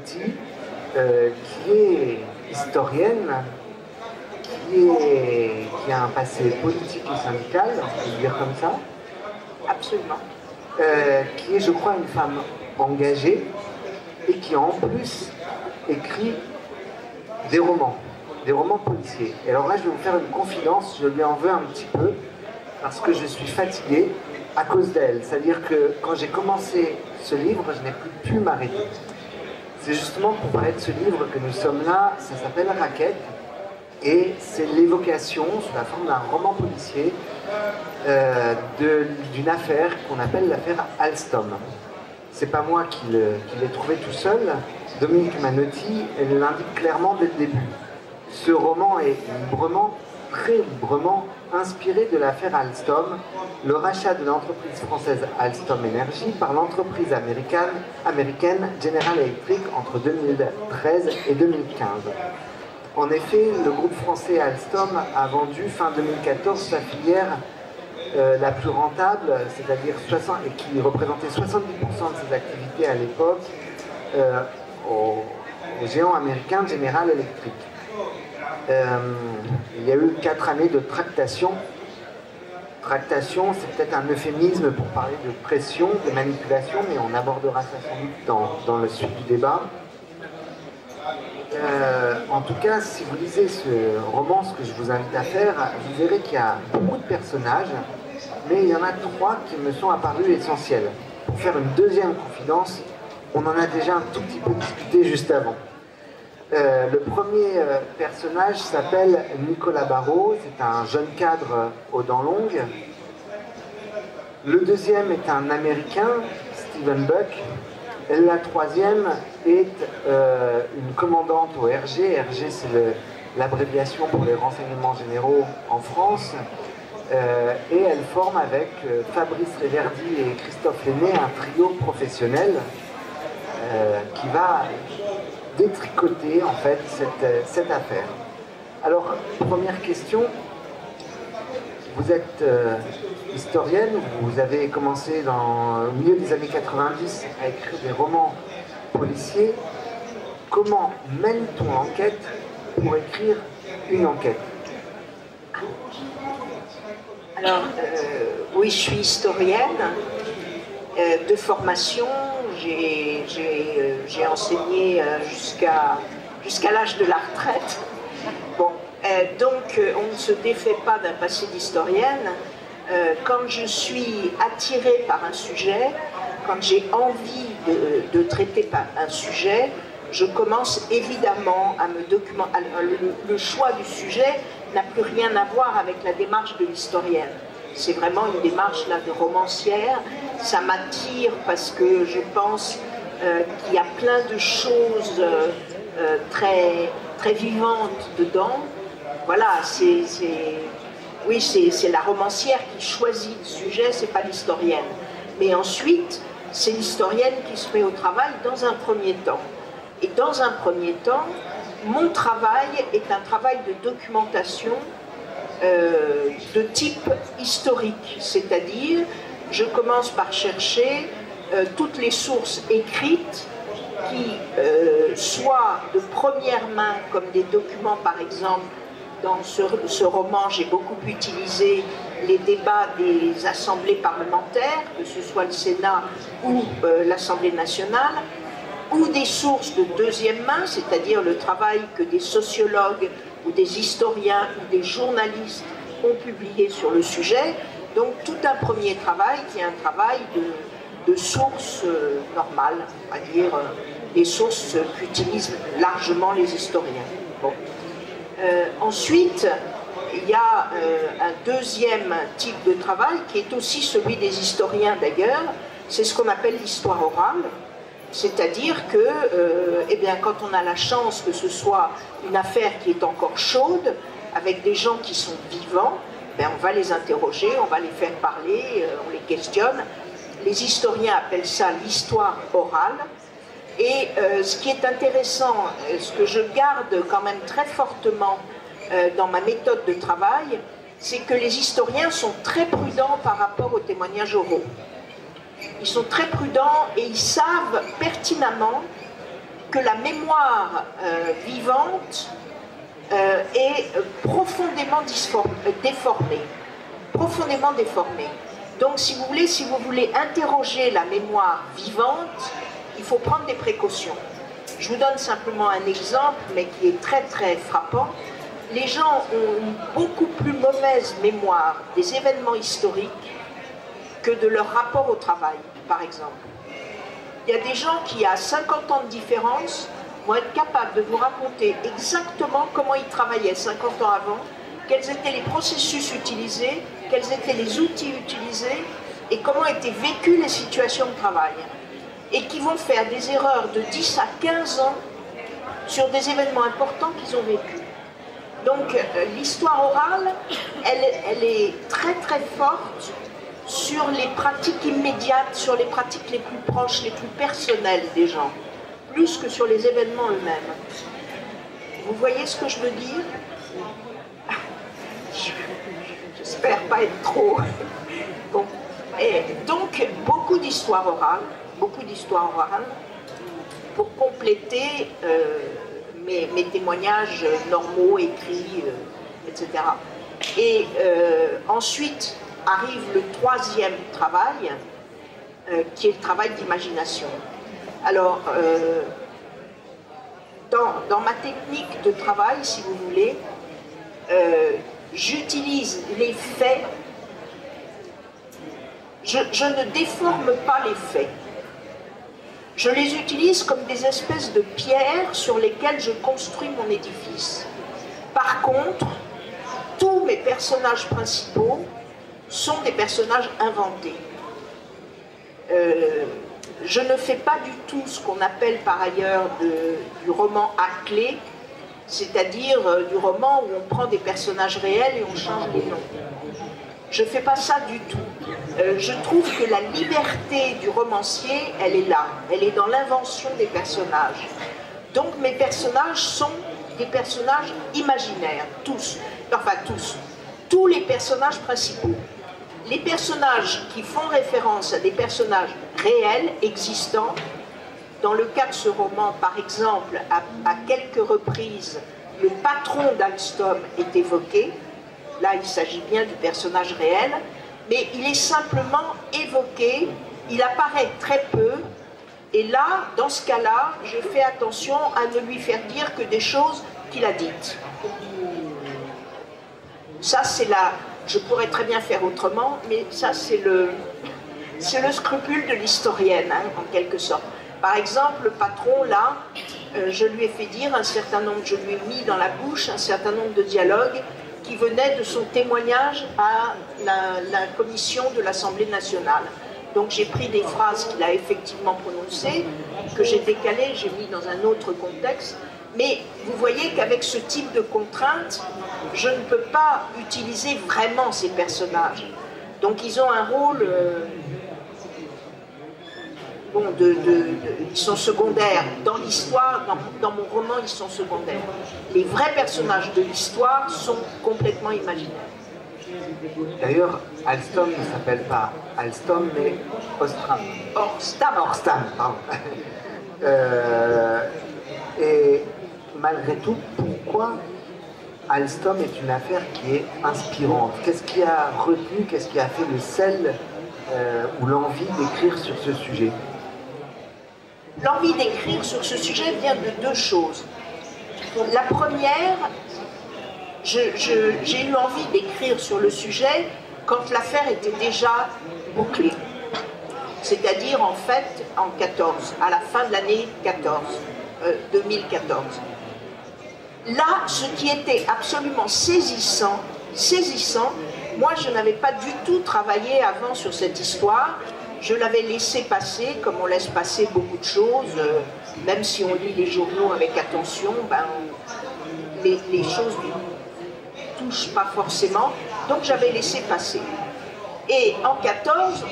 Manotti, qui est historienne, qui a un passé politique et syndical, on peut le dire comme ça, absolument, qui est, je crois, une femme engagée et qui en plus écrit des romans policiers. Et alors là, je vais vous faire une confidence, je lui en veux un petit peu, parce que je suis fatigué à cause d'elle. C'est-à-dire que quand j'ai commencé ce livre, je n'ai plus pu m'arrêter. C'est justement pour parler de ce livre que nous sommes là, ça s'appelle Raquette, et c'est l'évocation, sous la forme d'un roman policier, d'une affaire qu'on appelle l'affaire Alstom. C'est pas moi qui l'ai trouvé tout seul. Dominique Manotti l'indique clairement dès le début. Ce roman est librement, très librement, inspiré de l'affaire Alstom, le rachat de l'entreprise française Alstom Energy par l'entreprise américaine General Electric entre 2013 et 2015. En effet, le groupe français Alstom a vendu fin 2014 sa filière la plus rentable, c'est-à-dire qui représentait 70% de ses activités à l'époque, au géant américain General Electric. Il y a eu 4 années de tractation. Tractation, c'est peut-être un euphémisme pour parler de pression, de manipulation, mais on abordera ça sans doute dans le suite du débat. En tout cas, si vous lisez ce roman, ce que je vous invite à faire, vous verrez qu'il y a beaucoup de personnages, mais il y en a 3 qui me sont apparus essentiels. Pour faire une deuxième confidence, on en a déjà un tout petit peu discuté juste avant. Le premier personnage s'appelle Nicolas Barreau, c'est un jeune cadre aux dents longues. Le deuxième est un Américain, Steven Buck. La troisième est une commandante au RG. RG, c'est l'abréviation pour les renseignements généraux en France. Et elle forme avec Fabrice Reverdy et Christophe Lenné un trio professionnel qui va détricoter en fait cette affaire. Alors, première question, vous êtes historienne, vous avez commencé au milieu des années 90 à écrire des romans policiers. Comment mène-t-on l'enquête pour écrire une enquête? Alors, oui, je suis historienne de formation. J'ai enseigné jusqu'à l'âge de la retraite. Bon, donc on ne se défait pas d'un passé d'historienne. Quand je suis attirée par un sujet, quand j'ai envie de traiter un sujet, je commence évidemment à me documenter. Le choix du sujet n'a plus rien à voir avec la démarche de l'historienne. C'est vraiment une démarche là, de romancière. Ça m'attire parce que je pense qu'il y a plein de choses très, très vivantes dedans. Voilà, oui, c'est la romancière qui choisit le sujet, c'est pas l'historienne. Mais ensuite, c'est l'historienne qui se met au travail dans un premier temps. Et dans un premier temps, mon travail est un travail de documentation de type historique, c'est-à-dire je commence par chercher toutes les sources écrites qui soient de première main, comme des documents par exemple. Dans ce roman, j'ai beaucoup utilisé les débats des assemblées parlementaires, que ce soit le Sénat ou l'Assemblée nationale, ou des sources de deuxième main, c'est-à-dire le travail que des sociologues ou des historiens ou des journalistes ont publié sur le sujet. Donc tout un premier travail qui est un travail de sources normales, on va dire des sources qu'utilisent largement les historiens. Bon. Ensuite, il y a un deuxième type de travail qui est aussi celui des historiens d'ailleurs, c'est ce qu'on appelle l'histoire orale. C'est-à-dire que, eh bien, quand on a la chance que ce soit une affaire qui est encore chaude, avec des gens qui sont vivants, ben, on va les interroger, on va les faire parler, on les questionne. Les historiens appellent ça l'histoire orale. Et ce qui est intéressant, ce que je garde quand même très fortement dans ma méthode de travail, c'est que les historiens sont très prudents par rapport aux témoignages oraux. Ils sont très prudents et ils savent pertinemment que la mémoire vivante est profondément déformée, Donc si vous voulez interroger la mémoire vivante, il faut prendre des précautions. Je vous donne simplement un exemple, mais qui est très très frappant. Les gens ont une beaucoup plus mauvaise mémoire des événements historiques que de leur rapport au travail, par exemple. Il y a des gens qui, à 50 ans de différence, vont être capables de vous raconter exactement comment ils travaillaient 50 ans avant, quels étaient les processus utilisés, quels étaient les outils utilisés et comment étaient vécues les situations de travail. Et qui vont faire des erreurs de 10 à 15 ans sur des événements importants qu'ils ont vécus. Donc l'histoire orale, elle est très très forte sur les pratiques immédiates, sur les pratiques les plus proches, les plus personnelles des gens, plus que sur les événements eux-mêmes. Vous voyez ce que je veux dire? J'espère pas être trop... Bon. Et donc beaucoup d'histoire orale, pour compléter mes témoignages normaux, écrits, etc. Et ensuite arrive le troisième travail, qui est le travail d'imagination. Alors, dans ma technique de travail, si vous voulez, j'utilise les faits, je ne déforme pas les faits. Je les utilise comme des espèces de pierres sur lesquelles je construis mon édifice. Par contre, tous mes personnages principaux sont des personnages inventés. Je ne fais pas du tout ce qu'on appelle par ailleurs du roman à clé, c'est-à-dire du roman où on prend des personnages réels et on change les noms. Je ne fais pas ça du tout. Je trouve que la liberté du romancier, elle est là. Elle est dans l'invention des personnages. Donc mes personnages sont des personnages imaginaires, tous. Enfin tous. Tous les personnages principaux. Les personnages qui font référence à des personnages réels, existants. Dans le cas de ce roman, par exemple, à quelques reprises, le patron d'Alstom est évoqué. Là, il s'agit bien du personnage réel, mais il est simplement évoqué, il apparaît très peu, et là, dans ce cas-là, je fais attention à ne lui faire dire que des choses qu'il a dites. Ça, c'est là, je pourrais très bien faire autrement, mais ça, c'est le scrupule de l'historienne, hein, en quelque sorte. Par exemple, le patron, là, je lui ai fait dire un certain nombre, je lui ai mis dans la bouche un certain nombre de dialogues, qui venait de son témoignage à la commission de l'Assemblée nationale. Donc j'ai pris des phrases qu'il a effectivement prononcées, que j'ai décalées, j'ai mis dans un autre contexte, mais vous voyez qu'avec ce type de contrainte, je ne peux pas utiliser vraiment ces personnages. Donc ils ont un rôle... ils sont secondaires. Dans l'histoire, dans mon roman, ils sont secondaires. Les vrais personnages de l'histoire sont complètement imaginaires. D'ailleurs, Alstom ne s'appelle pas Alstom, mais Orstam. Orstam, pardon. Et malgré tout, pourquoi Alstom est une affaire qui est inspirante? Qu'est-ce qui a retenu, qu'est-ce qui a fait le sel ou l'envie d'écrire sur ce sujet? L'envie d'écrire sur ce sujet vient de deux choses. La première, j'ai eu envie d'écrire sur le sujet quand l'affaire était déjà bouclée. C'est-à-dire en fait en 14, à la fin de l'année 2014. Là, ce qui était absolument saisissant, moi je n'avais pas du tout travaillé avant sur cette histoire. Je l'avais laissé passer, comme on laisse passer beaucoup de choses, même si on lit les journaux avec attention, les choses ne touchent pas forcément, donc j'avais laissé passer. Et en 14,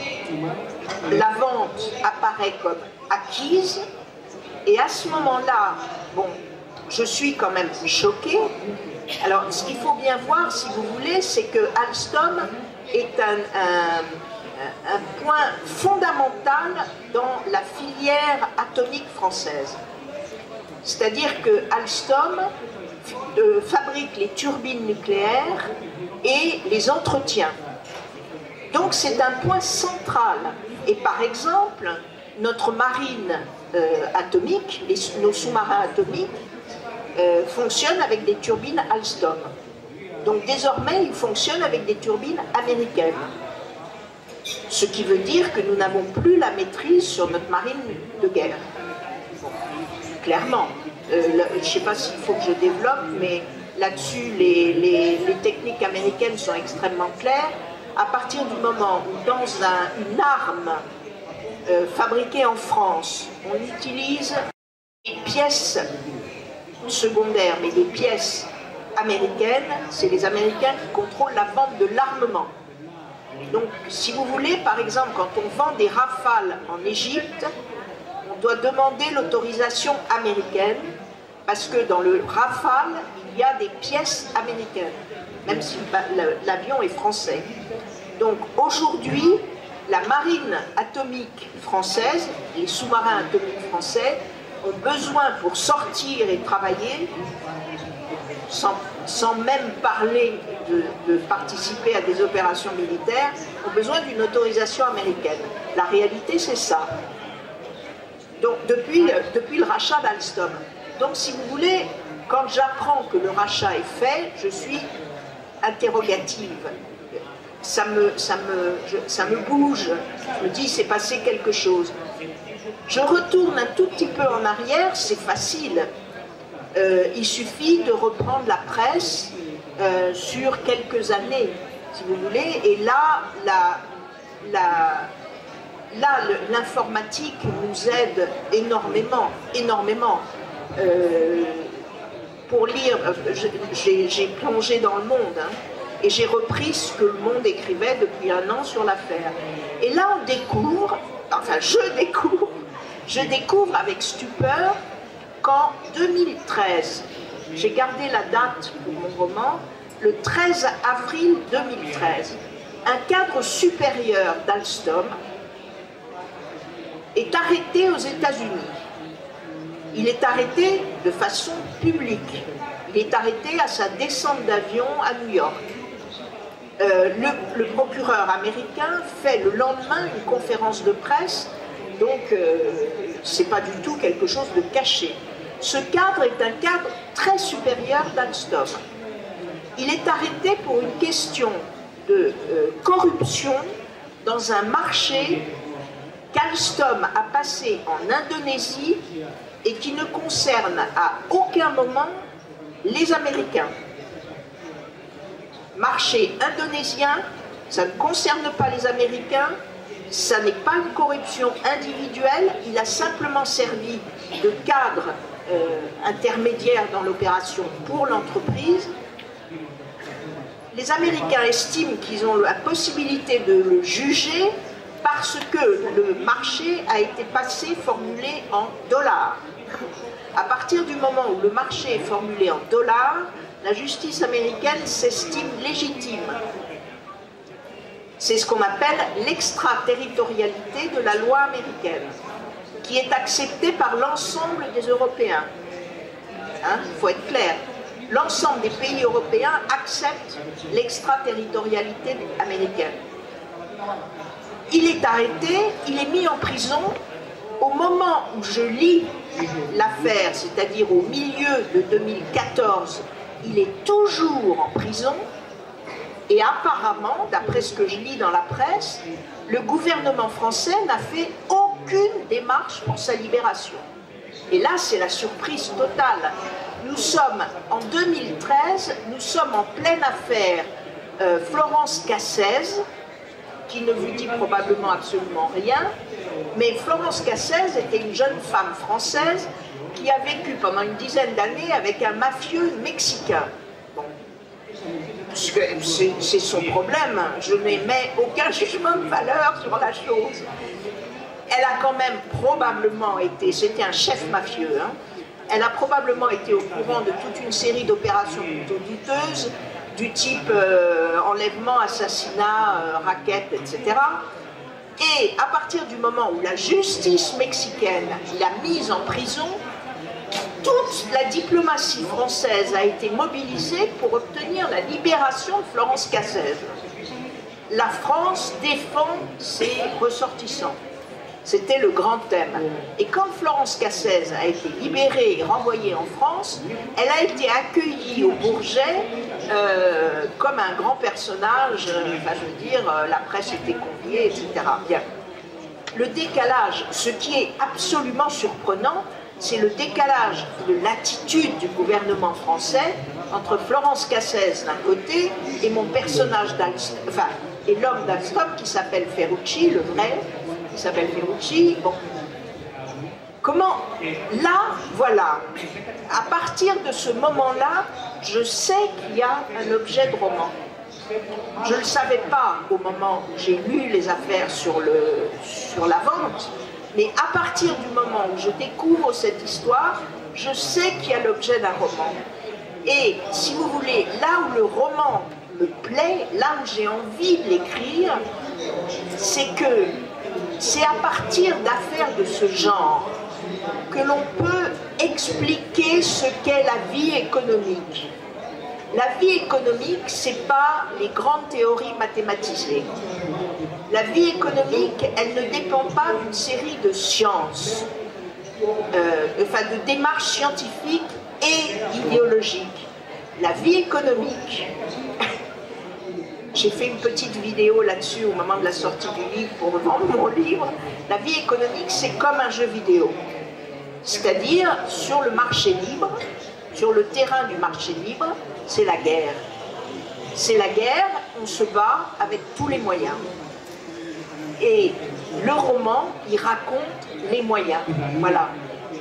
la vente apparaît comme acquise, et à ce moment-là, bon, je suis quand même choquée. Alors, ce qu'il faut bien voir, si vous voulez, c'est que Alstom est un point fondamental dans la filière atomique française. C'est-à-dire que Alstom fabrique les turbines nucléaires et les entretient. Donc c'est un point central. Et par exemple, notre marine atomique, nos sous-marins atomiques, fonctionnent avec des turbines Alstom. Donc désormais, ils fonctionnent avec des turbines américaines. Ce qui veut dire que nous n'avons plus la maîtrise sur notre marine de guerre. Clairement. Je ne sais pas s'il faut que je développe, mais là-dessus, les techniques américaines sont extrêmement claires. À partir du moment où dans une arme fabriquée en France, on utilise des pièces secondaires, mais des pièces américaines, c'est les Américains qui contrôlent la vente de l'armement. Donc, si vous voulez, par exemple, quand on vend des rafales en Égypte, on doit demander l'autorisation américaine, parce que dans le rafale, il y a des pièces américaines, même si l'avion est français. Donc aujourd'hui, la marine atomique française, les sous-marins atomiques français, ont besoin pour sortir et travailler, sans même parler de participer à des opérations militaires, ont besoin d'une autorisation américaine. La réalité, c'est ça. Donc depuis le rachat d'Alstom. Donc si vous voulez, quand j'apprends que le rachat est fait, je suis interrogative. Ça me bouge. Je me dis, c'est passé quelque chose. Je retourne un tout petit peu en arrière, c'est facile. Il suffit de reprendre la presse sur quelques années, si vous voulez. Et là, l'informatique nous aide énormément, énormément. Pour lire, j'ai plongé dans le monde, hein, et j'ai repris ce que le monde écrivait depuis un an sur l'affaire. Et là, on découvre, enfin je découvre avec stupeur qu'en 2013, j'ai gardé la date pour mon roman, le 13 avril 2013, un cadre supérieur d'Alstom est arrêté aux États-Unis. Il est arrêté de façon publique. Il est arrêté à sa descente d'avion à New York. Le procureur américain fait le lendemain une conférence de presse, donc c'est pas du tout quelque chose de caché. Ce cadre est un cadre très supérieur d'Alstom. Il est arrêté pour une question de corruption dans un marché qu'Alstom a passé en Indonésie et qui ne concerne à aucun moment les Américains. Marché indonésien, ça ne concerne pas les Américains, ça n'est pas une corruption individuelle, il a simplement servi de cadre intermédiaire dans l'opération pour l'entreprise. Les Américains estiment qu'ils ont la possibilité de le juger parce que le marché a été passé, formulé en dollars. À partir du moment où le marché est formulé en dollars, la justice américaine s'estime légitime. C'est ce qu'on appelle l'extraterritorialité de la loi américaine, qui est acceptée par l'ensemble des Européens. Hein, faut être clair. L'ensemble des pays européens acceptent l'extraterritorialité américaine. Il est arrêté, il est mis en prison. Au moment où je lis l'affaire, c'est-à-dire au milieu de 2014, il est toujours en prison. Et apparemment, d'après ce que je lis dans la presse, le gouvernement français n'a fait aucune démarche pour sa libération. Et là, c'est la surprise totale. Nous sommes en 2013, nous sommes en pleine affaire Florence Cassez, qui ne vous dit probablement absolument rien, mais Florence Cassez était une jeune femme française qui a vécu pendant une dizaine d'années avec un mafieux mexicain. Bon. C'est son problème, je n'émets aucun jugement de valeur sur la chose. Elle a quand même probablement été, c'était un chef mafieux, hein, elle a probablement été au courant de toute une série d'opérations plutôt douteuses, du type enlèvement, assassinat, raquette, etc. Et à partir du moment où la justice mexicaine l'a mise en prison, toute la diplomatie française a été mobilisée pour obtenir la libération de Florence Cassez. La France défend ses ressortissants. C'était le grand thème. Et comme Florence Cassez a été libérée et renvoyée en France, elle a été accueillie au Bourget comme un grand personnage. Enfin, je veux dire, la presse était conviée, etc. Bien. Le décalage, ce qui est absolument surprenant, c'est le décalage de l'attitude du gouvernement français entre Florence Cassez d'un côté et mon personnage d'Alstom, enfin, et l'homme d'Alstom qui s'appelle Ferrucci, le vrai, qui s'appelle Ferrucci. Bon. Comment, là, voilà, à partir de ce moment-là, je sais qu'il y a un objet de roman. Je ne le savais pas au moment où j'ai lu les affaires sur la vente, mais à partir du moment où je découvre cette histoire, je sais qu'il y a l'objet d'un roman. Et si vous voulez, là où le roman me plaît, là où j'ai envie de l'écrire, c'est que c'est à partir d'affaires de ce genre que l'on peut expliquer ce qu'est la vie économique. La vie économique, c'est pas les grandes théories mathématisées. La vie économique, elle ne dépend pas d'une série de sciences, de démarches scientifiques et idéologiques. La vie économique, j'ai fait une petite vidéo là-dessus au moment de la sortie du livre pour vendre mon livre, la vie économique, c'est comme un jeu vidéo. C'est-à-dire, sur le marché libre, sur le terrain du marché libre, c'est la guerre. C'est la guerre, on se bat avec tous les moyens. Et le roman, il raconte les moyens. Voilà.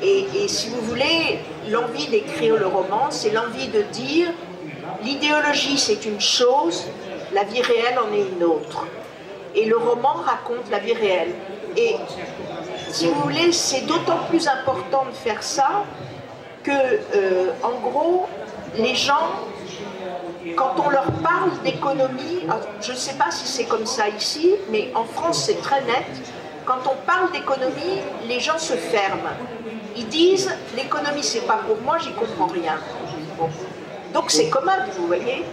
Et si vous voulez, l'envie d'écrire le roman, c'est l'envie de dire l'idéologie c'est une chose, la vie réelle en est une autre. Et le roman raconte la vie réelle. Et si vous voulez, c'est d'autant plus important de faire ça que, en gros, les gens, quand on leur parle d'économie, je ne sais pas si c'est comme ça ici, mais en France c'est très net, quand on parle d'économie, les gens se ferment. Ils disent, l'économie c'est pas pour moi, j'y comprends rien. Bon. Donc c'est commode, vous voyez.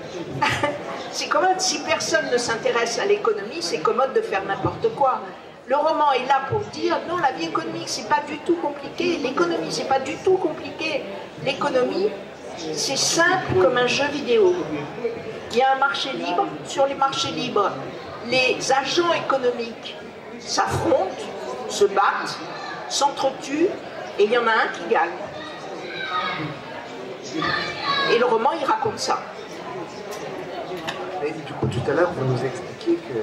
C'est commode, si personne ne s'intéresse à l'économie, c'est commode de faire n'importe quoi. Le roman est là pour dire, non, la vie économique, c'est pas du tout compliqué. L'économie, c'est pas du tout compliqué. L'économie, c'est simple comme un jeu vidéo. Il y a un marché libre. Sur les marchés libres, les agents économiques s'affrontent, se battent, s'entretuent, et il y en a un qui gagne. Et le roman, il raconte ça. Et du coup, tout à l'heure, vous nous expliquiez que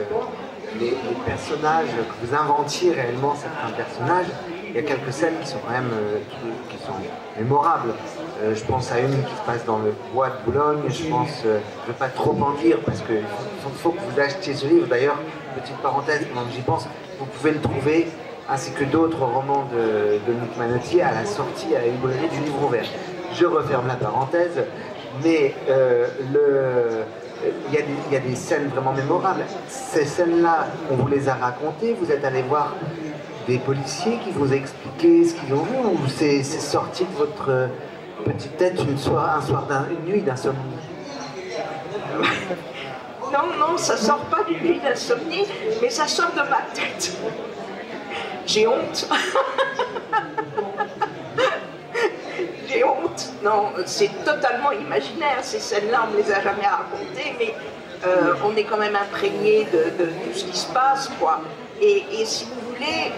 les personnages, que vous inventiez réellement certains personnages, il y a quelques scènes qui sont quand même qui sont mémorables. Je pense à une qui se passe dans le bois de Boulogne, je pense, je ne veux pas trop en dire parce qu'il faut que vous achetiez ce livre. D'ailleurs, petite parenthèse, pendant que j'y pense, vous pouvez le trouver, ainsi que d'autres romans de Dominique Manotti, à la sortie à la librairie du Livre Ouvert. Je referme la parenthèse, mais il y a des scènes vraiment mémorables. Ces scènes-là, on vous les a racontées, vous êtes allé voir des policiers qui vous expliquaient ce qu'ils ont vu, ou c'est sorti de votre petite tête une nuit d'insomnie? Non, non, ça sort pas d'une nuit d'insomnie, mais ça sort de ma tête. J'ai honte. J'ai honte. Non, c'est totalement imaginaire, ces scènes-là, on ne les a jamais racontées, mais on est quand même imprégné de tout ce qui se passe, quoi. Et si vous voulez,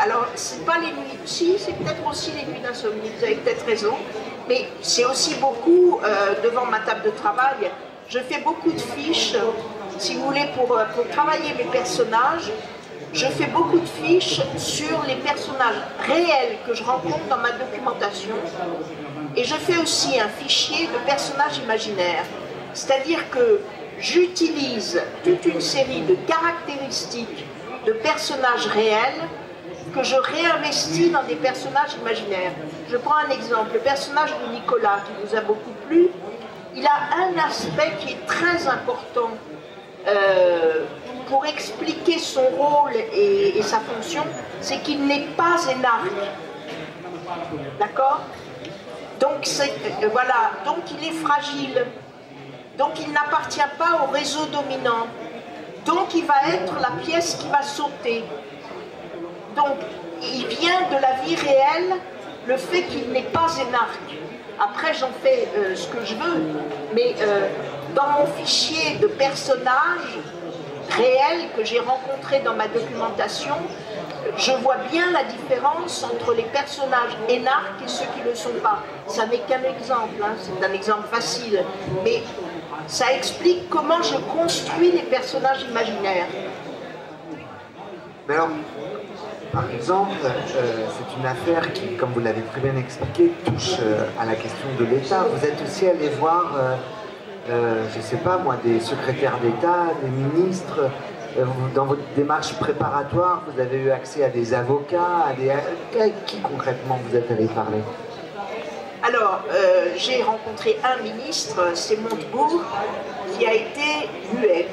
alors, c'est pas les nuits, si, c'est peut-être aussi les nuits d'insomnie, vous avez peut-être raison, mais c'est aussi beaucoup, devant ma table de travail, je fais beaucoup de fiches, si vous voulez, pour travailler mes personnages. Je fais beaucoup de fiches sur les personnages réels que je rencontre dans ma documentation et je fais aussi un fichier de personnages imaginaires. C'est-à-dire que j'utilise toute une série de caractéristiques de personnages réels que je réinvestis dans des personnages imaginaires. Je prends un exemple, le personnage de Nicolas qui nous a beaucoup plu, il a un aspect qui est très important pour expliquer son rôle et sa fonction, c'est qu'il n'est pas énarque. D'accord? Donc, voilà. Donc il est fragile, donc il n'appartient pas au réseau dominant, donc il va être la pièce qui va sauter. Donc il vient de la vie réelle, le fait qu'il n'est pas énarque. Après j'en fais ce que je veux, mais dans mon fichier de personnages réels que j'ai rencontrés dans ma documentation, je vois bien la différence entre les personnages énarques et ceux qui ne le sont pas. Ça n'est qu'un exemple, hein, c'est un exemple facile, mais ça explique comment je construis les personnages imaginaires. Mais alors, par exemple, c'est une affaire qui, comme vous l'avez très bien expliqué, touche à la question de l'État. Vous êtes aussi allé voir, je ne sais pas moi, des secrétaires d'État, des ministres. Dans votre démarche préparatoire, vous avez eu accès à des avocats, à qui concrètement vous êtes allé parler? Alors, j'ai rencontré un ministre, c'est Montebourg, qui a été muet.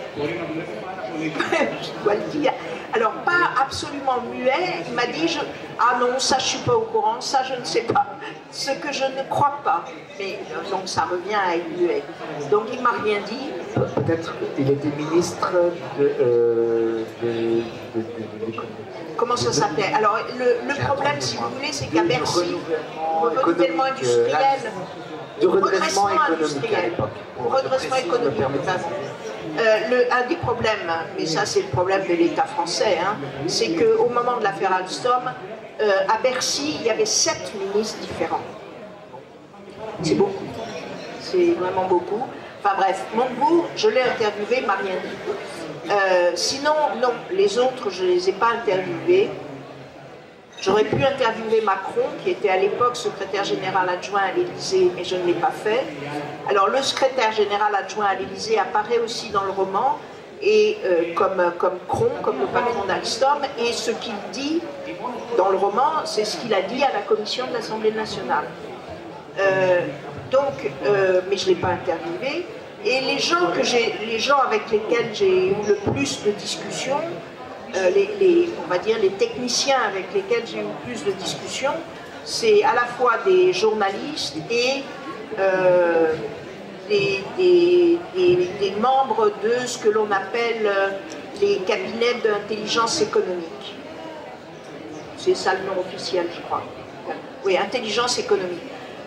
Je dois le dire. Alors, pas absolument muet, il m'a dit « Ah non, ça je ne suis pas au courant, ça je ne sais pas, ce que je ne crois pas. » Mais donc ça revient à être muet. Donc il ne m'a rien dit. Peut-être qu'il était ministre Comment ça s'appelle? Alors le problème, si vous voulez, c'est qu'à Bercy, le renouvellement industriel... Du redressement économique à l'époque. Redressement économique, un des problèmes, et ça c'est le problème de l'État français, hein, c'est qu'au moment de l'affaire Alstom, à Bercy, il y avait 7 ministres différents. C'est beaucoup. C'est vraiment beaucoup. Enfin bref, Montebourg, je l'ai interviewé, il m'a rien dit. Sinon, non, les autres, je ne les ai pas interviewés. J'aurais pu interviewer Macron, qui était à l'époque secrétaire général adjoint à l'Élysée, mais je ne l'ai pas fait. Alors le secrétaire général adjoint à l'Élysée apparaît aussi dans le roman, et comme Cron, comme le patron d'Alstom, et ce qu'il dit dans le roman, c'est ce qu'il a dit à la commission de l'Assemblée nationale. Mais je ne l'ai pas interviewé. Et les gens avec lesquels j'ai eu le plus de discussions, on va dire les techniciens avec lesquels j'ai eu plus de discussions, c'est à la fois des journalistes et des membres de ce que l'on appelle les cabinets d'intelligence économique. C'est ça le nom officiel, je crois. Oui, intelligence économique.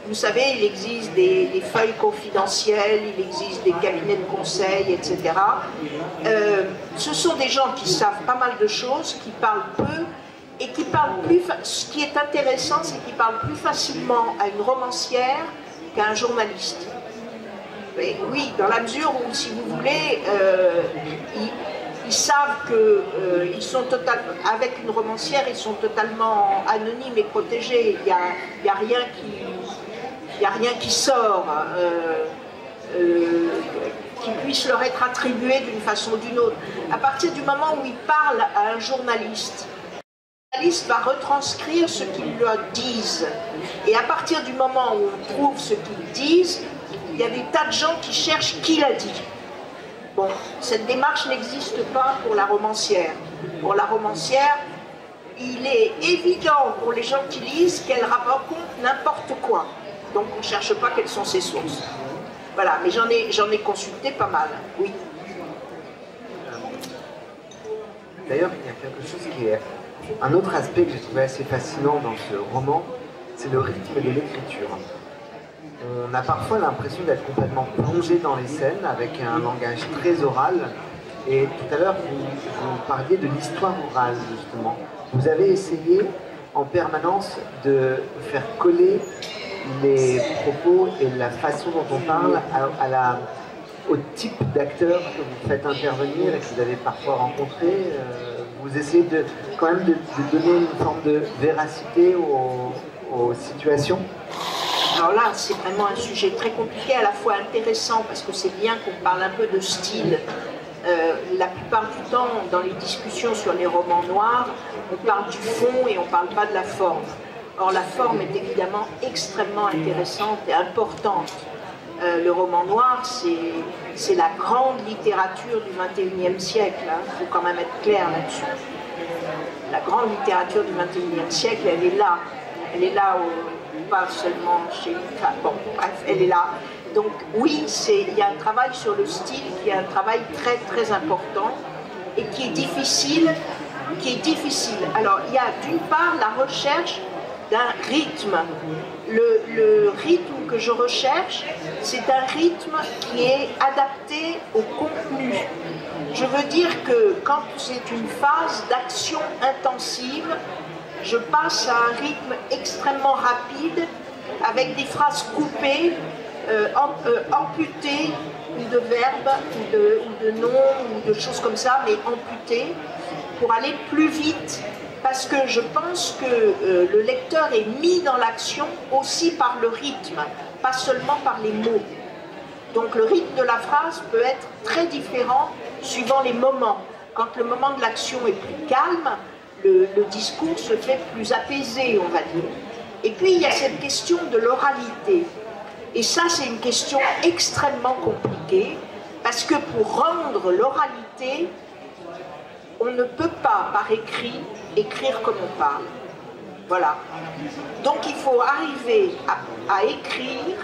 Vous savez, il existe des feuilles confidentielles, il existe des cabinets de conseil, etc. Ce sont des gens qui savent pas mal de choses, qui parlent peu, et qui parlent plus... Ce qui est intéressant, c'est qu'ils parlent plus facilement à une romancière qu'à un journaliste. Mais oui, dans la mesure où, si vous voulez, ils savent qu'ils sont totalement... Avec une romancière, ils sont totalement anonymes et protégés. Il n'y a rien qui... Il n'y a rien qui sort qui puisse leur être attribué d'une façon ou d'une autre. À partir du moment où il parle à un journaliste, le journaliste va retranscrire ce qu'ils leur disent. Et à partir du moment où on trouve ce qu'ils disent, il y a des tas de gens qui cherchent qui l'a dit. Bon, cette démarche n'existe pas pour la romancière. Pour la romancière, il est évident pour les gens qui lisent qu'elle raconte n'importe quoi. Donc on ne cherche pas quelles sont ses sources. Voilà, mais j'en ai consulté pas mal, oui. D'ailleurs, il y a quelque chose qui est... Un autre aspect que j'ai trouvé assez fascinant dans ce roman, c'est le rythme de l'écriture. On a parfois l'impression d'être complètement plongé dans les scènes avec un langage très oral. Et tout à l'heure, vous parliez de l'histoire orale, justement. Vous avez essayé en permanence de faire coller les propos et la façon dont on parle au type d'acteur que vous faites intervenir et que vous avez parfois rencontré. Vous essayez quand même de donner une forme de véracité aux situations. Alors là, c'est vraiment un sujet très compliqué, à la fois intéressant, parce que c'est bien qu'on parle un peu de style. La plupart du temps, dans les discussions sur les romans noirs, on parle du fond et on ne parle pas de la forme. Or, la forme est évidemment extrêmement intéressante et importante. Le roman noir, c'est la grande littérature du XXIe siècle. Hein. Il faut quand même être clair là-dessus. La grande littérature du XXIe siècle, elle est là. Elle est là pas seulement chez une femme. Bon, bref, elle est là. Donc oui, il y a un travail sur le style qui est un travail très très important et qui est difficile. Alors il y a d'une part la recherche d'un rythme. Le rythme que je recherche, c'est un rythme qui est adapté au contenu. Je veux dire que quand c'est une phase d'action intensive, je passe à un rythme extrêmement rapide, avec des phrases coupées, amputées, ou de verbes, ou de noms, ou de choses comme ça, mais amputées, pour aller plus vite, parce que je pense que le lecteur est mis dans l'action aussi par le rythme, pas seulement par les mots. Donc le rythme de la phrase peut être très différent suivant les moments. Quand le moment de l'action est plus calme, le discours se fait plus apaisé, on va dire. Et puis il y a cette question de l'oralité. Et ça, c'est une question extrêmement compliquée, parce que pour rendre l'oralité, on ne peut pas, par écrit, écrire comme on parle. Voilà. Donc il faut arriver à écrire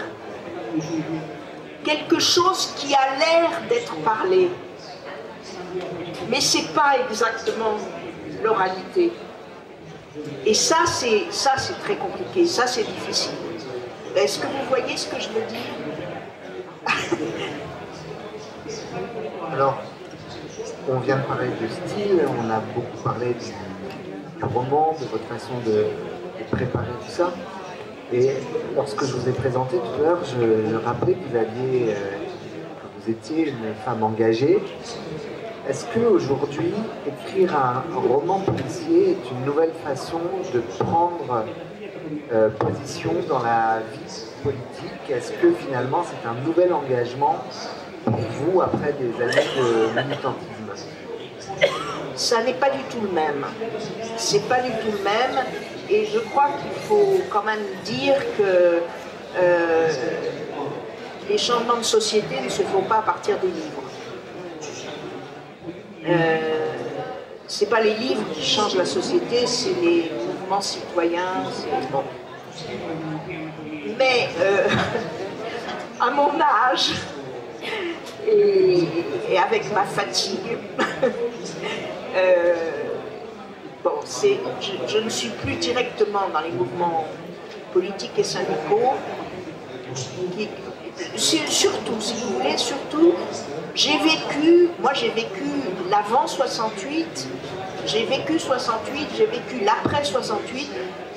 quelque chose qui a l'air d'être parlé. Mais ce n'est pas exactement l'oralité. Et ça, c'est très compliqué, ça, c'est difficile. Est-ce que vous voyez ce que je veux dire? Alors, on vient de parler de style, on a beaucoup parlé du roman, de votre façon de préparer tout ça. Et lorsque je vous ai présenté tout à l'heure, je rappelais que vous étiez une femme engagée. Est-ce qu'aujourd'hui, écrire un roman policier est une nouvelle façon de prendre position dans la vie politique? Est-ce que finalement c'est un nouvel engagement pour vous après des années de militantisme? Ça n'est pas du tout le même. C'est pas du tout le même. Et je crois qu'il faut quand même dire que les changements de société ne se font pas à partir des livres. C'est pas les livres qui changent la société, c'est les mouvements citoyens. Bon. Mais à mon âge et avec ma fatigue, bon, je ne suis plus directement dans les mouvements politiques et syndicaux. Surtout, si vous voulez, surtout, j'ai vécu, moi j'ai vécu l'avant 68, j'ai vécu 68, j'ai vécu l'après 68,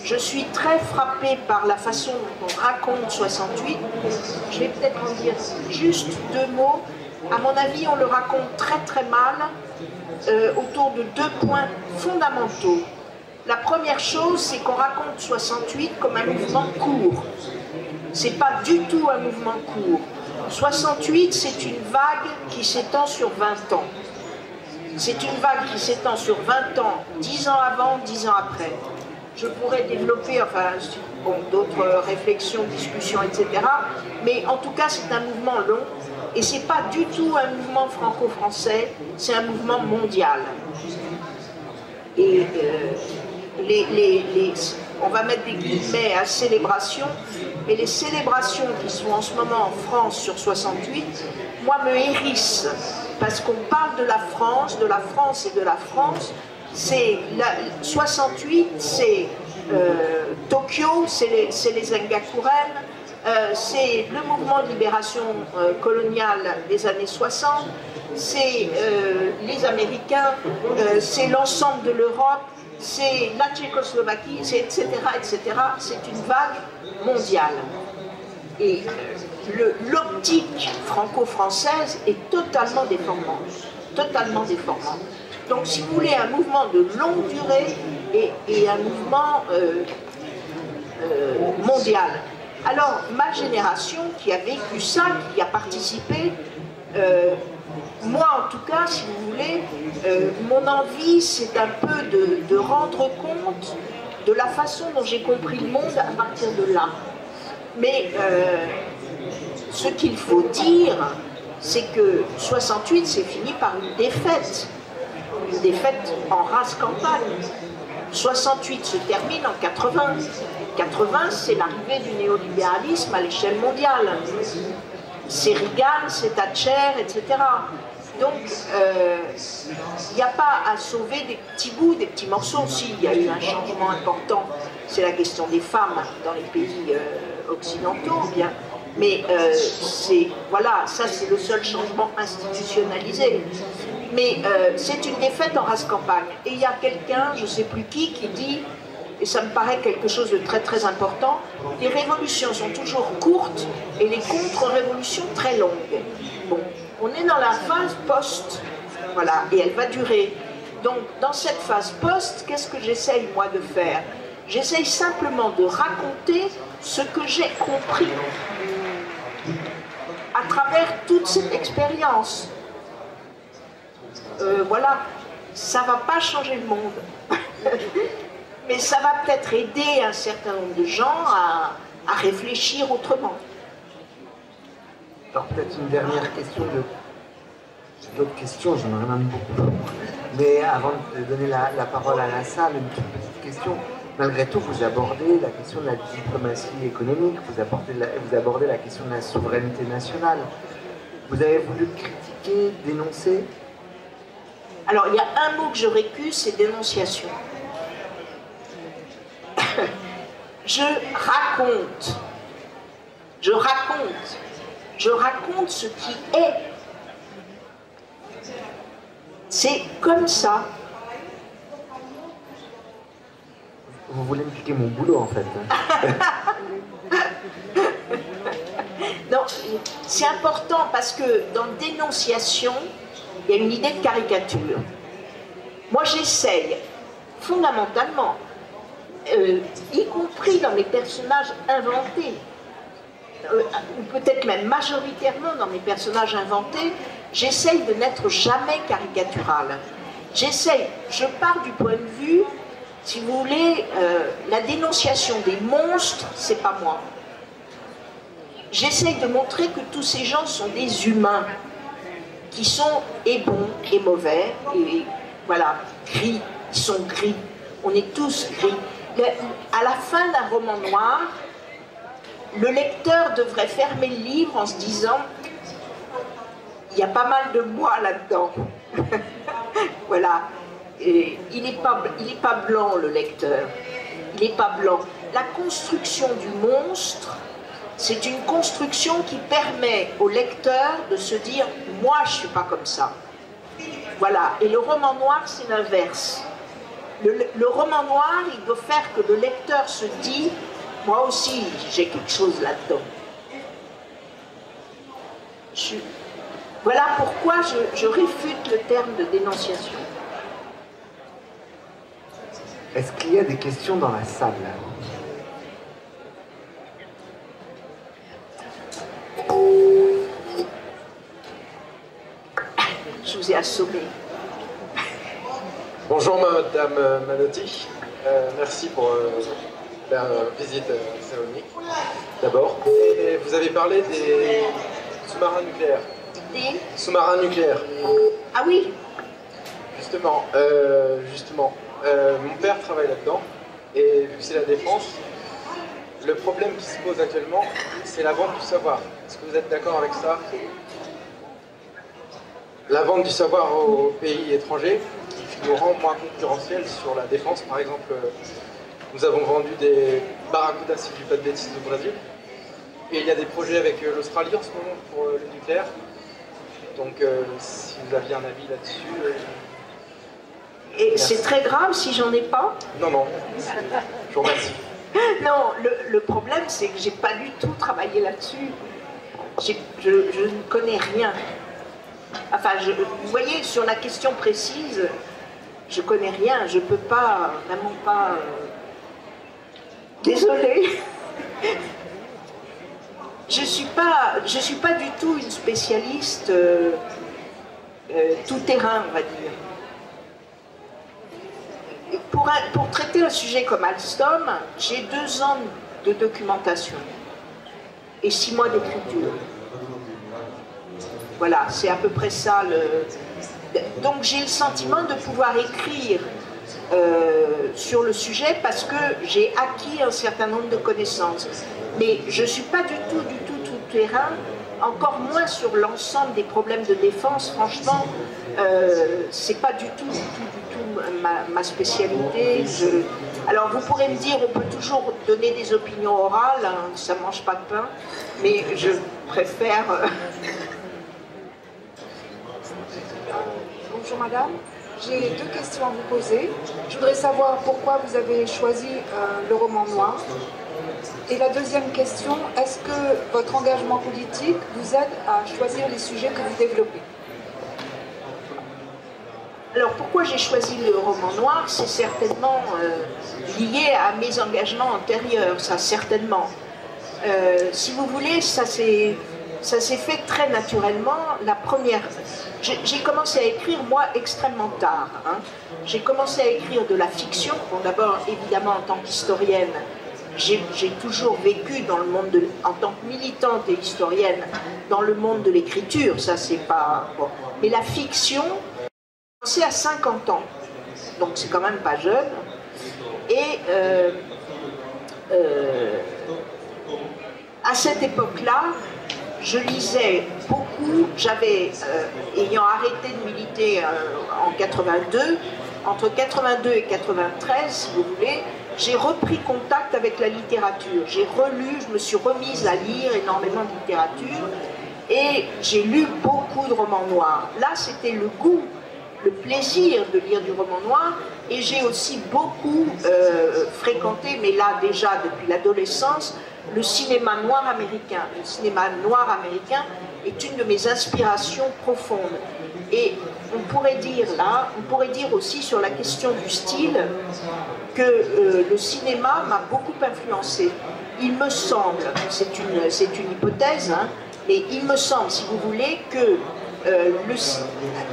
je suis très frappée par la façon dont on raconte 68, je vais peut-être en dire juste deux mots, à mon avis on le raconte très très mal, autour de deux points fondamentaux. La première chose, c'est qu'on raconte 68 comme un mouvement court. C'est pas du tout un mouvement court. 68, c'est une vague qui s'étend sur 20 ans. C'est une vague qui s'étend sur 20 ans, 10 ans avant, 10 ans après. Je pourrais développer, enfin, bon, d'autres réflexions, discussions, etc. Mais en tout cas, c'est un mouvement long. Et c'est pas du tout un mouvement franco-français, c'est un mouvement mondial. Et on va mettre des guillemets à célébration, mais les célébrations qui sont en ce moment en France sur 68, moi, me hérissent, parce qu'on parle de la France et de la France. 68, c'est Tokyo, c'est les Engakuren, c'est le mouvement de libération coloniale des années 60, c'est les Américains, c'est l'ensemble de l'Europe, c'est la Tchécoslovaquie, etc., etc. C'est une vague mondiale. Et l'optique franco-française est totalement déformante. Totalement déformante. Donc, si vous voulez, un mouvement de longue durée et un mouvement mondial. Alors, ma génération qui a vécu ça, qui a participé, moi, en tout cas, si vous voulez, mon envie, c'est un peu de rendre compte de la façon dont j'ai compris le monde à partir de là. Mais ce qu'il faut dire, c'est que 68, c'est fini par une défaite. Une défaite en rase campagne. 68 se termine en 80. 80, c'est l'arrivée du néolibéralisme à l'échelle mondiale. C'est Reagan, c'est Thatcher, etc. Donc, il n'y a pas à sauver des petits bouts, des petits morceaux. Si, il y a eu un changement important, c'est la question des femmes dans les pays occidentaux, bien. Mais voilà, ça c'est le seul changement institutionnalisé. Mais c'est une défaite en race campagne. Et il y a quelqu'un, je ne sais plus qui dit, et ça me paraît quelque chose de très très important, les révolutions sont toujours courtes et les contre-révolutions très longues. Bon, on est dans la phase post, voilà, et elle va durer. Donc dans cette phase post, qu'est-ce que j'essaye moi de faire? J'essaye simplement de raconter ce que j'ai compris à travers toute cette expérience. Voilà, ça ne va pas changer le monde. Mais ça va peut-être aider un certain nombre de gens à réfléchir autrement. Alors peut-être une dernière question. J'ai d'autres questions, j'en aurais même beaucoup. Mais avant de donner la parole à la salle, une toute petite question. Malgré tout, vous abordez la question de la diplomatie économique, vous abordez la question de la souveraineté nationale. Vous avez voulu critiquer, dénoncer? Alors, il y a un mot que je récuse, c'est dénonciation. Je raconte ce qui est. C'est comme ça. Vous voulez me piquer mon boulot, en fait. Non, c'est important parce que dans dénonciation, il y a une idée de caricature. Moi, j'essaye, fondamentalement, y compris dans mes personnages inventés, ou peut-être même majoritairement dans mes personnages inventés, j'essaye de n'être jamais caricaturale. J'essaye, je pars du point de vue, si vous voulez, la dénonciation des monstres, c'est pas moi. J'essaye de montrer que tous ces gens sont des humains, qui sont et bons et mauvais, et voilà, gris, ils sont gris, on est tous gris. À la fin d'un roman noir, le lecteur devrait fermer le livre en se disant « il y a pas mal de moi là-dedans ». Voilà. Et il n'est pas blanc, le lecteur. Il n'est pas blanc. La construction du monstre, c'est une construction qui permet au lecteur de se dire « moi, je ne suis pas comme ça ». Voilà. Et le roman noir, c'est l'inverse. Le roman noir, il doit faire que le lecteur se dit « moi aussi, j'ai quelque chose là-dedans ». Voilà pourquoi je réfute le terme de dénonciation. Est-ce qu'il y a des questions dans la salle? Je vous ai assommé. Bonjour Madame Manotti, merci pour la visite salonique. D'abord, vous avez parlé des sous-marins nucléaires. Des sous-marins nucléaires. Ah oui. Justement. Mon père travaille là-dedans, et vu que c'est la défense, le problème qui se pose actuellement, c'est la vente du savoir. Est-ce que vous êtes d'accord avec ça? La vente du savoir aux pays étrangers, qui nous rend moins concurrentiels sur la défense. Par exemple, nous avons vendu des barracudas, si je ne dis pas de bêtises, au Brésil. Et il y a des projets avec l'Australie en ce moment pour le nucléaire. Donc, si vous aviez un avis là-dessus... Et c'est très grave si j'en ai pas. Non, non, je vous remercie. Non, le problème c'est que j'ai pas du tout travaillé là-dessus. Je ne connais rien. Enfin, vous voyez, sur la question précise, je connais rien, je peux pas, vraiment pas... Désolée. Je suis pas du tout une spécialiste tout terrain, on va dire. Pour traiter un sujet comme Alstom, j'ai 2 ans de documentation et 6 mois d'écriture. Voilà, c'est à peu près ça. Donc j'ai le sentiment de pouvoir écrire sur le sujet parce que j'ai acquis un certain nombre de connaissances. Mais je ne suis pas du tout tout terrain, encore moins sur l'ensemble des problèmes de défense. Franchement, c'est pas du tout ma spécialité. Alors vous pourrez me dire, on peut toujours donner des opinions orales, hein, ça ne mange pas de pain, mais je préfère... Bonjour madame, j'ai deux questions à vous poser. Je voudrais savoir pourquoi vous avez choisi le roman noir. Et la deuxième question, est-ce que votre engagement politique vous aide à choisir les sujets que vous développez? Alors pourquoi j'ai choisi le roman noir, c'est certainement lié à mes engagements antérieurs, ça certainement. Si vous voulez, ça s'est fait très naturellement. La première, j'ai commencé à écrire moi extrêmement tard. Hein. J'ai commencé à écrire de la fiction. Bon, d'abord évidemment en tant qu'historienne, j'ai toujours vécu dans le monde en tant que militante et historienne dans le monde de l'écriture. Ça c'est pas bon. Mais la fiction. C'est à 50 ans, donc c'est quand même pas jeune, et à cette époque-là, je lisais beaucoup, j'avais, ayant arrêté de militer en 82, entre 82 et 93, si vous voulez, j'ai repris contact avec la littérature, j'ai relu, je me suis remise à lire énormément de littérature, et j'ai lu beaucoup de romans noirs. Là, c'était le goût, le plaisir de lire du roman noir, et j'ai aussi beaucoup fréquenté, mais là déjà depuis l'adolescence, le cinéma noir américain. Le cinéma noir américain est une de mes inspirations profondes. Et on pourrait dire là, on pourrait dire aussi sur la question du style, que le cinéma m'a beaucoup influencé. Il me semble, c'est une hypothèse, hein, mais il me semble, si vous voulez, que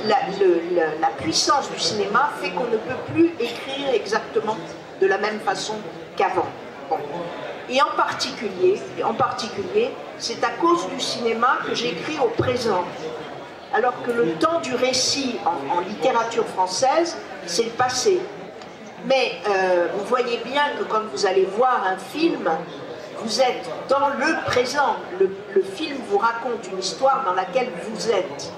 la puissance du cinéma fait qu'on ne peut plus écrire exactement de la même façon qu'avant. Bon. Et en particulier, c'est à cause du cinéma que j'écris au présent. Alors que le temps du récit en littérature française, c'est le passé. Mais vous voyez bien que quand vous allez voir un film, vous êtes dans le présent. Le film vous raconte une histoire dans laquelle vous êtes.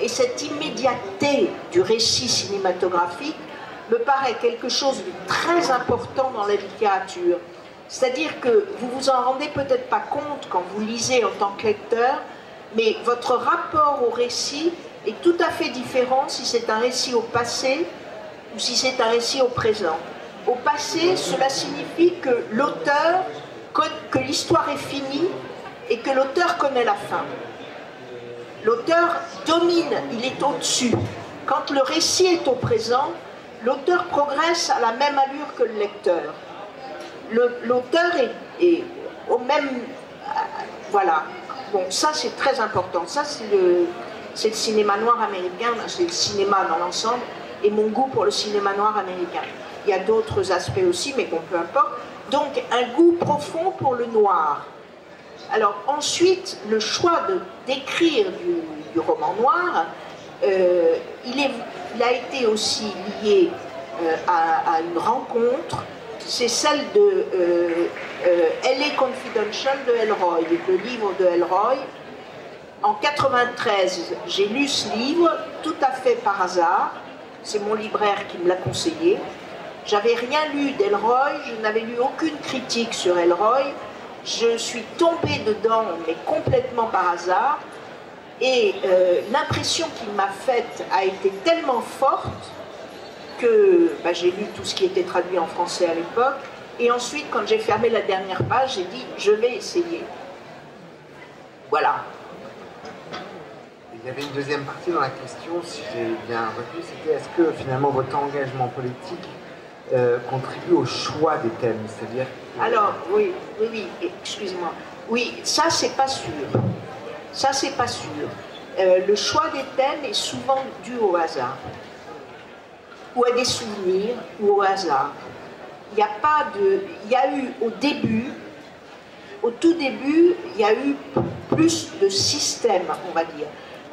Et cette immédiateté du récit cinématographique me paraît quelque chose de très important dans la littérature. C'est-à-dire que vous vous en rendez peut-être pas compte quand vous lisez en tant que lecteur, mais votre rapport au récit est tout à fait différent si c'est un récit au passé ou si c'est un récit au présent. Au passé, cela signifie que l'auteur, que l'histoire est finie et que l'auteur connaît la fin. L'auteur domine, il est au-dessus. Quand le récit est au présent, l'auteur progresse à la même allure que le lecteur. L'auteur est au même... Voilà. Bon, ça c'est très important. Ça c'est le cinéma noir américain, c'est le cinéma dans l'ensemble, et mon goût pour le cinéma noir américain. Il y a d'autres aspects aussi, mais bon, peu importe. Donc, un goût profond pour le noir. Alors, ensuite, le choix d'écrire du roman noir, il a été aussi lié à une rencontre. C'est celle de L.A. Confidential de Elroy, le livre de Elroy. En 1993, j'ai lu ce livre tout à fait par hasard. C'est mon libraire qui me l'a conseillé. J'avais rien lu d'Elroy, je n'avais lu aucune critique sur Elroy. Je suis tombée dedans, mais complètement par hasard. Et l'impression qu'il m'a faite a été tellement forte que bah, j'ai lu tout ce qui était traduit en français à l'époque. Et ensuite, quand j'ai fermé la dernière page, j'ai dit « je vais essayer ». Voilà. Il y avait une deuxième partie dans la question, si j'ai bien retenu, c'était est-ce que finalement votre engagement politique contribue au choix des thèmes, c'est-à-dire... Alors, oui, excusez-moi. Oui, ça, c'est pas sûr. Ça, c'est pas sûr. Le choix des thèmes est souvent dû au hasard, ou à des souvenirs, ou au hasard. Il n'y a pas de... Il y a eu, au tout début, il y a eu plus de systèmes, on va dire.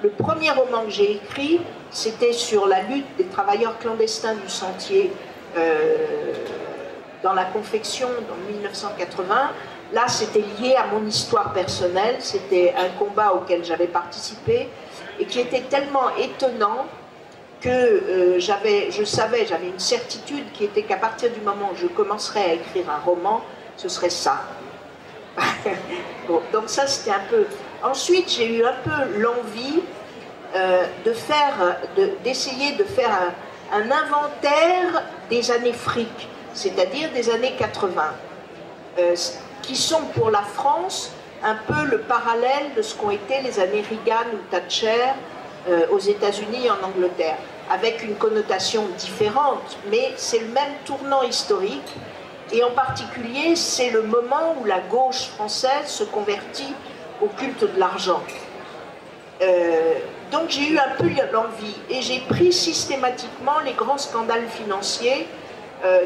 Le premier roman que j'ai écrit, c'était sur la lutte des travailleurs clandestins du sentier dans la confection en 1980. Là, c'était lié à mon histoire personnelle, c'était un combat auquel j'avais participé et qui était tellement étonnant que j'avais une certitude qui était qu'à partir du moment où je commencerais à écrire un roman, ce serait ça. Bon, donc ça, c'était un peu... Ensuite, j'ai eu un peu l'envie d'essayer de faire un inventaire des années fric, c'est-à-dire des années 80, qui sont pour la France un peu le parallèle de ce qu'ont été les années Reagan ou Thatcher aux États-Unis et en Angleterre, avec une connotation différente, mais c'est le même tournant historique, et en particulier, c'est le moment où la gauche française se convertit au culte de l'argent. Donc j'ai eu un peu l'envie, et j'ai pris systématiquement les grands scandales financiers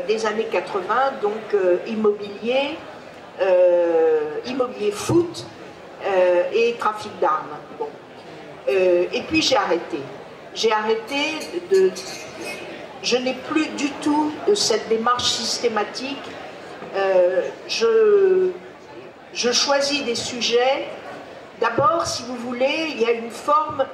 des années 80, donc immobilier foot et trafic d'armes. Bon. Et puis j'ai arrêté. J'ai arrêté de... Je n'ai plus du tout de cette démarche systématique. Je choisis des sujets. D'abord, si vous voulez, il y a une forme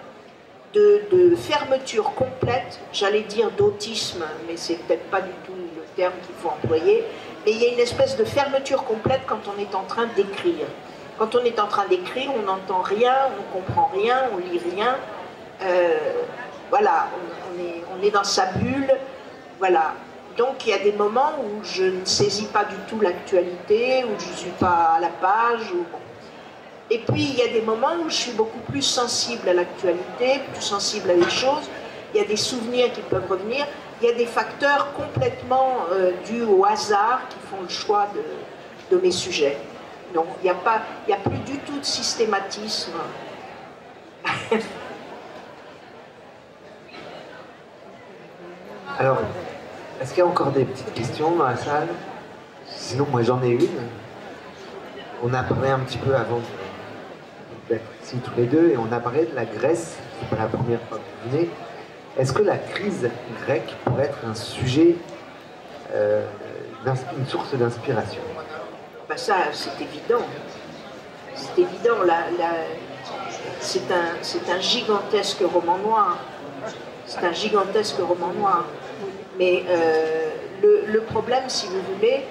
de fermeture complète, j'allais dire d'autisme, mais c'est peut-être pas du tout le terme qu'il faut employer, mais il y a une espèce de fermeture complète quand on est en train d'écrire. Quand on est en train d'écrire, on n'entend rien, on ne comprend rien, on ne lit rien. Voilà, on est dans sa bulle. Voilà. Donc il y a des moments où je ne saisis pas du tout l'actualité, où je ne suis pas à la page. Ou... Et puis il y a des moments où je suis beaucoup plus sensible à l'actualité, plus sensible à des choses. Il y a des souvenirs qui peuvent revenir. Il y a des facteurs complètement dus au hasard qui font le choix de mes sujets. Donc il n'y a plus du tout de systématisme. Alors, est-ce qu'il y a encore des petites questions dans la salle? Sinon, moi j'en ai une. On a parlé un petit peu avant d'être ici tous les deux, et on a parlé de la Grèce, c'est pas la première fois que vous venez. Est-ce que la crise grecque pourrait être un sujet, une source d'inspiration? Ben ça, c'est évident. C'est évident. C'est un gigantesque roman noir. C'est un gigantesque roman noir. Mais le problème, si vous voulez,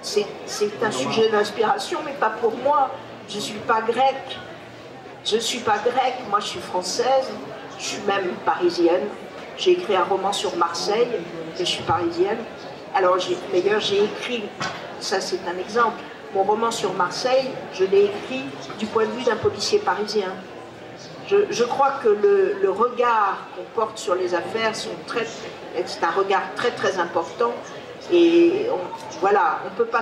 c'est un sujet d'inspiration, mais pas pour moi. Je ne suis pas grecque. Je ne suis pas grecque. Moi, je suis française. Je suis même parisienne. J'ai écrit un roman sur Marseille, et je suis parisienne. Alors, d'ailleurs, j'ai écrit... Ça, c'est un exemple. Mon roman sur Marseille, je l'ai écrit du point de vue d'un policier parisien. Je crois que le regard qu'on porte sur les affaires, c'est un regard très très important. Et voilà, on peut pas...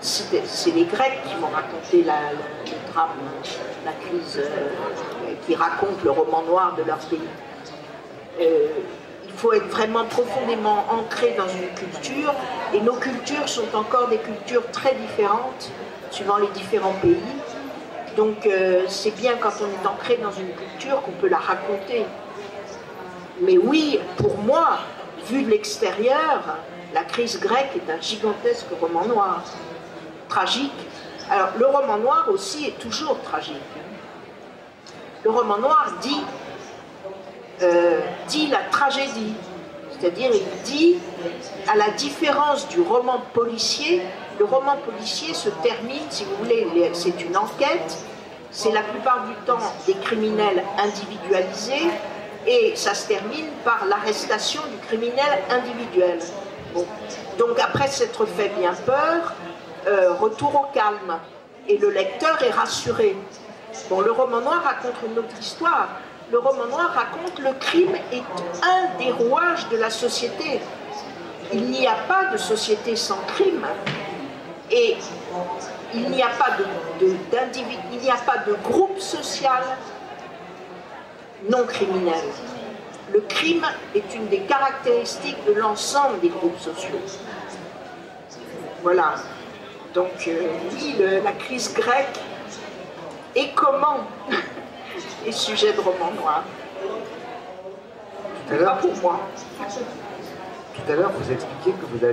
C'est les Grecs qui m'ont raconté le drame, la crise, qui raconte le roman noir de leur pays. Il faut être vraiment profondément ancré dans une culture, et nos cultures sont encore des cultures très différentes suivant les différents pays. Donc c'est bien quand on est ancré dans une culture qu'on peut la raconter. Mais oui, pour moi, vu de l'extérieur, la crise grecque est un gigantesque roman noir, tragique. Alors le roman noir aussi est toujours tragique. Le roman noir dit la tragédie, c'est-à-dire il dit, à la différence du roman policier, le roman policier se termine, si vous voulez, c'est une enquête, c'est la plupart du temps des criminels individualisés, et ça se termine par l'arrestation du criminel individuel. Bon. Donc après s'être fait bien peur, retour au calme, et le lecteur est rassuré. Bon, le roman noir raconte une autre histoire. Le roman noir raconte le crime est un des rouages de la société. Il n'y a pas de société sans crime. Et il n'y a pas d'individu, il n'y a pas de groupe social non criminel. Le crime est une des caractéristiques de l'ensemble des groupes sociaux. Voilà. Donc, oui, la crise grecque. Et comment et sujet de roman noir. Tout à l'heure, pour moi. Tout à l'heure, vous expliquiez que vous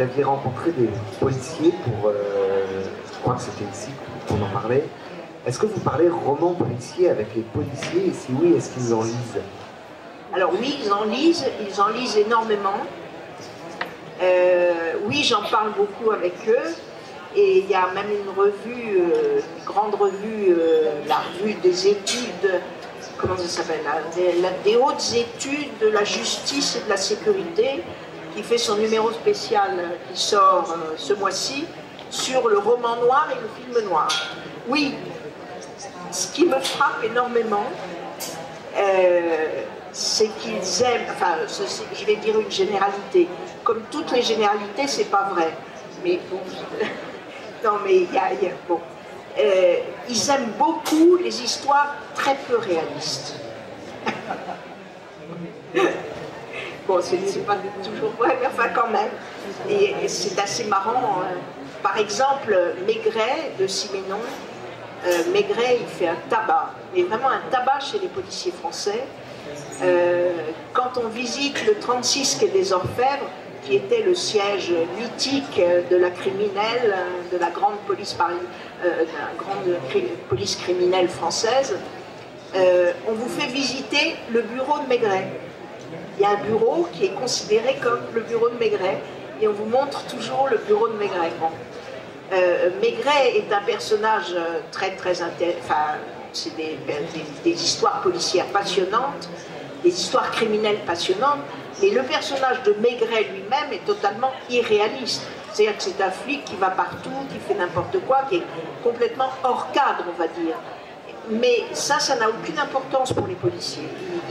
aviez rencontré, des policiers pour... je crois que c'était ici qu'on en parlait. Est-ce que vous parlez roman policier avec les policiers, et si oui, est-ce qu'ils en lisent? Alors oui, ils en lisent énormément. Oui, j'en parle beaucoup avec eux. Et il y a même une revue, une grande revue, la revue des études, comment ça s'appelle, des hautes études de la justice et de la sécurité, qui fait son numéro spécial qui sort ce mois-ci, sur le roman noir et le film noir. Oui, ce qui me frappe énormément, c'est qu'ils aiment, enfin, je vais dire une généralité. Comme toutes les généralités, c'est pas vrai. Mais bon... Non, mais bon. Ils aiment beaucoup les histoires très peu réalistes. Bon, c'est pas toujours vrai, mais enfin quand même. Et c'est assez marrant. Par exemple, Maigret de Siménon, Maigret, il fait un tabac, mais vraiment un tabac chez les policiers français. Quand on visite le 36 quai des Orfèvres, qui était le siège mythique de la criminelle, de la grande police, police criminelle française, on vous fait visiter le bureau de Maigret. Il y a un bureau qui est considéré comme le bureau de Maigret, et on vous montre toujours le bureau de Maigret. Bon. Maigret est un personnage très intéressant, enfin, c'est des histoires policières passionnantes, des histoires criminelles passionnantes, mais le personnage de Maigret lui-même est totalement irréaliste. C'est-à-dire que c'est un flic qui va partout, qui fait n'importe quoi, qui est complètement hors cadre, on va dire. Mais ça n'a aucune importance pour les policiers.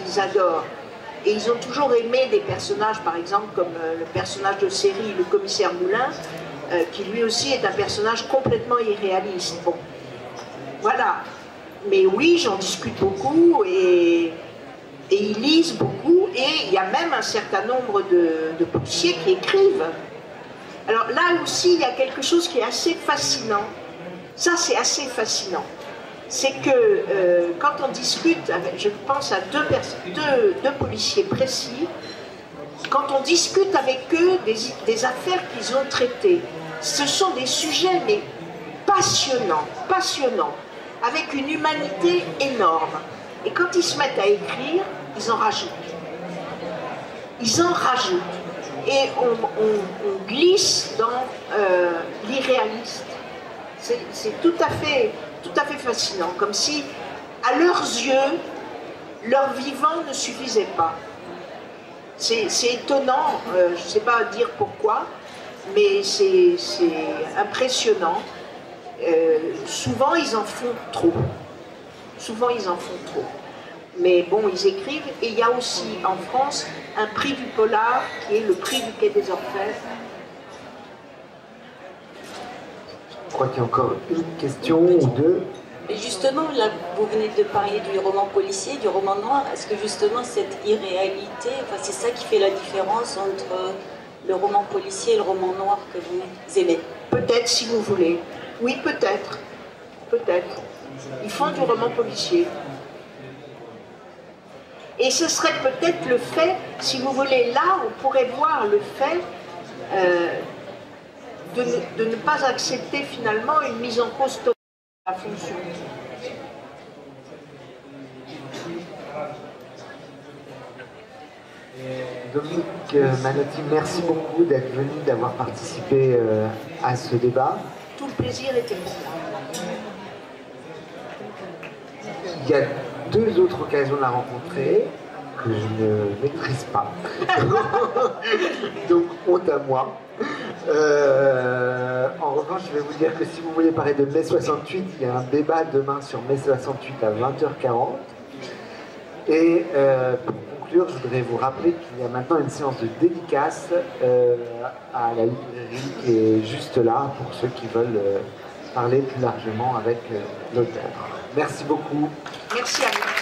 Ils adorent. Et ils ont toujours aimé des personnages, par exemple, comme le personnage de série, le commissaire Moulin, qui lui aussi est un personnage complètement irréaliste. Bon, voilà. Mais oui, j'en discute beaucoup et ils lisent beaucoup, et il y a même un certain nombre de policiers qui écrivent. Alors là aussi, il y a quelque chose qui est assez fascinant. Ça, c'est assez fascinant. C'est que quand on discute, avec, je pense à deux policiers précis, quand on discute avec eux des affaires qu'ils ont traitées, ce sont des sujets mais passionnants, avec une humanité énorme. Et quand ils se mettent à écrire, ils en rajoutent. Ils en rajoutent. Et on glisse dans l'irréaliste. C'est tout à fait fascinant. Comme si, à leurs yeux, leur vivant ne suffisait pas. C'est étonnant, je ne sais pas dire pourquoi, mais c'est impressionnant. Souvent, ils en font trop. Mais bon, ils écrivent, et il y a aussi en France un prix du polar qui est le prix du Quai des Orfèvres. Je crois qu'il y a encore une question ou deux. Mais justement, là, vous venez de parler du roman policier, du roman noir. Est-ce que justement cette irréalité, enfin, c'est ça qui fait la différence entre le roman policier et le roman noir que vous aimez? Peut-être, si vous voulez. Oui, peut-être. Peut-être. Ils font du roman policier. Et ce serait peut-être le fait, si vous voulez, là, on pourrait voir le fait de ne pas accepter finalement une mise en cause totale de la fonction. Dominique Manotti, merci beaucoup d'être venue, d'avoir participé à ce débat. Tout le plaisir était pour moi. Il y a deux autres occasions de la rencontrer que je ne maîtrise pas. Donc, honte à moi. En revanche, je vais vous dire que si vous voulez parler de mai 68, il y a un débat demain sur mai 68 à 20h40. Et pour conclure, je voudrais vous rappeler qu'il y a maintenant une séance de dédicace à la librairie qui est juste là pour ceux qui veulent parler plus largement avec l'auteur. Merci beaucoup. Merci à vous.